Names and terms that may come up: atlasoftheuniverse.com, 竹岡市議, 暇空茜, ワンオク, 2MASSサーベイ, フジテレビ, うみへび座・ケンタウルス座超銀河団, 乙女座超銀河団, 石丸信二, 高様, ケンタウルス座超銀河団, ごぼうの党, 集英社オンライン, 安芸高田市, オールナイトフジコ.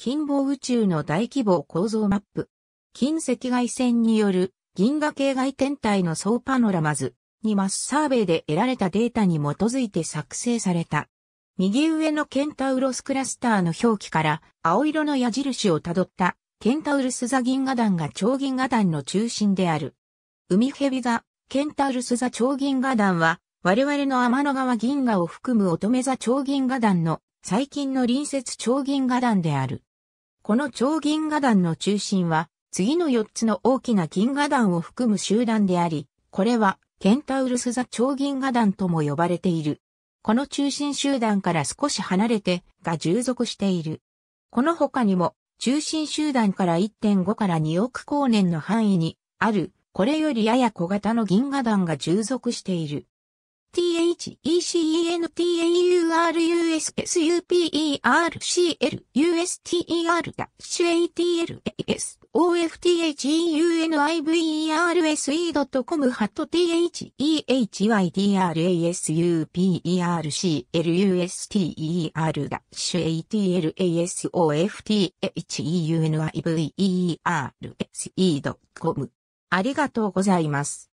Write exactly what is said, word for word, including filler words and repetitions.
近傍宇宙の大規模構造マップ。近赤外線による銀河系外天体の総パノラマ図にマスサーベイで得られたデータに基づいて作成された。右上のケンタウロスクラスターの表記から青色の矢印をたどったケンタウルス座銀河団が超銀河団の中心である。海蛇座、ケンタウルス座超銀河団は我々の天の川銀河を含む乙女座超銀河団の最近の隣接超銀河団である。この超銀河団の中心は次のよっつの大きな銀河団を含む集団であり、これはケンタウルス座超銀河団とも呼ばれている。この中心集団から少し離れてが従属している。この他にも中心集団から いってんご からにおく光年の範囲にあるこれよりやや小型の銀河団が従属している。ティーエイチイーシーイーエヌティーエーユーアールユーエスケーエスユーピーイーアールシーエルユーエスティーエルエスオーエフティーエイチイーユーエヌアイブイーアールエスイードットコム ハット ティーエイチイーエーユーアールユーエスティーエルエスオーエフティーエイチイーユーエヌアイブイーアールエスイードットコム ありがとうございます。